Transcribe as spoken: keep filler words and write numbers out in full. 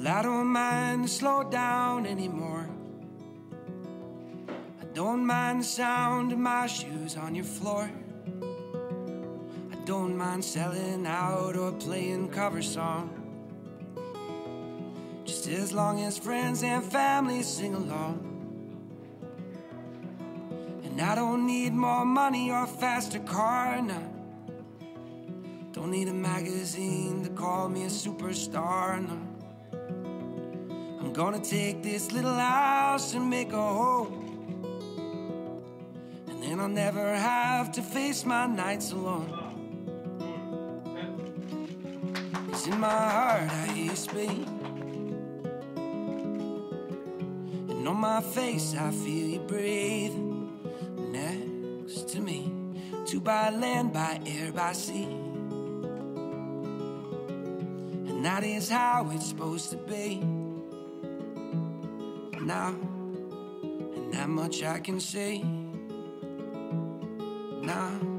Well, I don't mind the slow down anymore. I don't mind the sound of my shoes on your floor. I don't mind selling out or playing cover song, just as long as friends and family sing along. And I don't need more money or a faster car, no. Don't need a magazine to call me a superstar, no. I'm gonna take this little house and make a home, and then I'll never have to face my nights alone. It's in my heart I hear you speak, and on my face I feel you breathe next to me, two by land, by air, by sea. And that is how it's supposed to be. Now, and that much I can say. Now.